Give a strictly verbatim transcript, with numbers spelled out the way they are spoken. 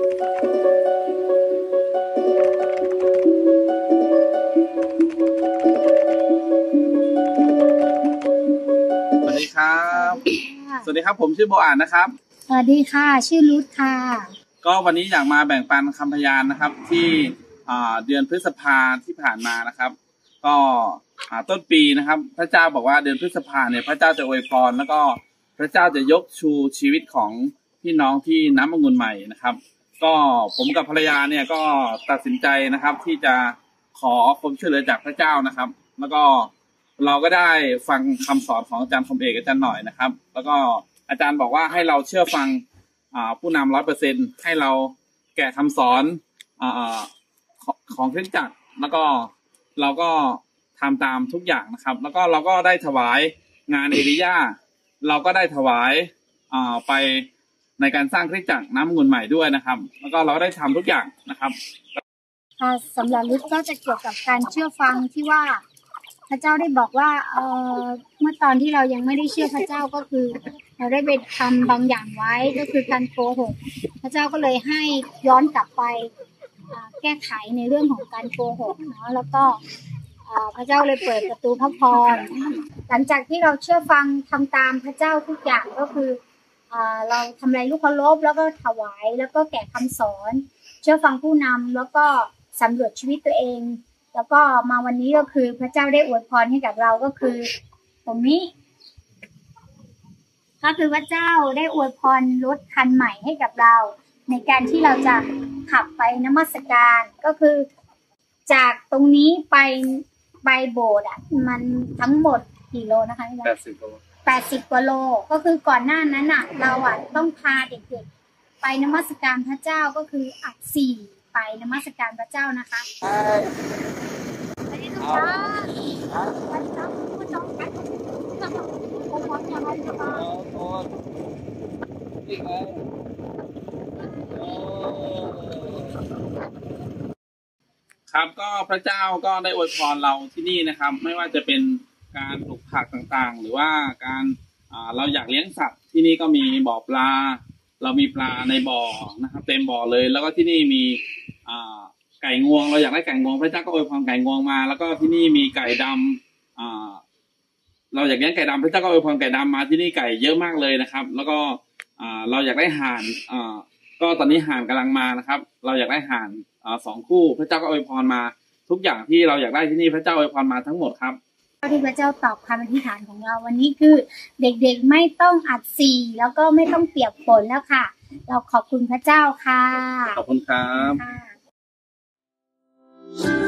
สวัสดีครับสวัสดีครับผมชื่อโบอ่านนะครับสวัสดีค่ะชื่อรุทค่ะก็วันนี้อยากมาแบ่งปันคำพยานนะครับที่เดือนพฤษภาที่ผ่านมานะครับก็ต้นปีนะครับพระเจ้าบอกว่าเดือนพฤษภาเนี่ยพระเจ้าจะอวยพรแล้วก็พระเจ้าจะยกชูชีวิตของพี่น้องที่น้ำองุ่นใหม่นะครับก็ผมกับภรรยาเนี่ยก็ตัดสินใจนะครับที่จะขอความช่วยเหลือจากพระเจ้านะครับแล้วก็เราก็ได้ฟังคำสอนของอาจารย์คมเอกอาจารย์หน่อยนะครับแล้วก็อาจารย์บอกว่าให้เราเชื่อฟังผู้นำร้อยเปอร์เซ็นต์ให้เราแกะคำสอนของคริสตจักรแล้วก็เราก็ทำตามทุกอย่างนะครับแล้วก็เราก็ได้ถวายงานเอริยาเราก็ได้ถวายไปในการสร้างคริสตจักรน้ำองุ่นใหม่ด้วยนะครับแล้วก็เราได้ทำทุกอย่างนะครับสำหรับฤทธิ์ก็จะเกี่ยวกับการเชื่อฟังที่ว่าพระเจ้าได้บอกว่าเอ่อเมื่อตอนที่เรายังไม่ได้เชื่อพระเจ้าก็คือเราได้ไปทำบางอย่างไว้ก็คือการโกหกพระเจ้าก็เลยให้ย้อนกลับไปแก้ไขในเรื่องของการโกหกเนาะแล้วก็พระเจ้าเลยเปิดประตูพระพรหลังจากที่เราเชื่อฟังทำตามพระเจ้าทุกอย่างก็คือเราทำอะไรลูกเคารพแล้วก็ถวายแล้วก็แก่คำสอนเชื่อฟังผู้นำแล้วก็สำรวจชีวิตตัวเองแล้วก็มาวันนี้ก็คือพระเจ้าได้อวยพรให้กับเราก็คือผมนี้ก็คือพระเจ้าได้อวยพรรถคันใหม่ให้กับเราในการที่เราจะขับไปนมัสการก็คือจากตรงนี้ไปไปโบสถ์อ่ะมันทั้งหมดกี่โลนะคะพี่แปดสิบกว่าโลแปดสิบกว่าโลก็คือก่อนหน้านั้นอ่ะเราอ่ะต้องพาเด็กๆไปนมัสการพระเจ้าก็คืออัดสี่ไปนมัสการพระเจ้านะคะสวัสดีทุกท่านสวัสดีครับผู้ชมครับผมหวังอย่างไรนะคะครับก็พระเจ้าก็ได้อวยพรเราที่นี่นะครับไม่ว่าจะเป็นการปลูกผักต่างๆหรือว่าการเราอยากเลี้ยงสัตว์ที่นี่ก็มีบ่อปลาเรามีปลาในบ่อนะครับเต็มบ่อเลยแล้วก็ที่นี่มีไก่งวงเราอยากได้ไก่งวงพระเจ้าก็อวยพรไก่งวงมาแล้วก็ที่นี่มีไก่ดำเราอยากเลี้ยงไก่ดำพระเจ้าก็อวยพรไก่ดำมาที่นี่ไก่เยอะมากเลยนะครับแล้วก็เราอยากได้ห่านก็ตอนนี้ห่านกำลังมานะครับเราอยากได้ห่านสองคู่พระเจ้าก็อวยพรมาทุกอย่างที่เราอยากได้ที่นี่พระเจ้าอวยพรมาทั้งหมดครับที่พระเจ้าตอบคำอธิษฐานของเราวันนี้คือเด็กๆไม่ต้องอัดสีแล้วก็ไม่ต้องเปียกฝนแล้วค่ะเราขอบคุณพระเจ้าค่ะขอบคุณครับ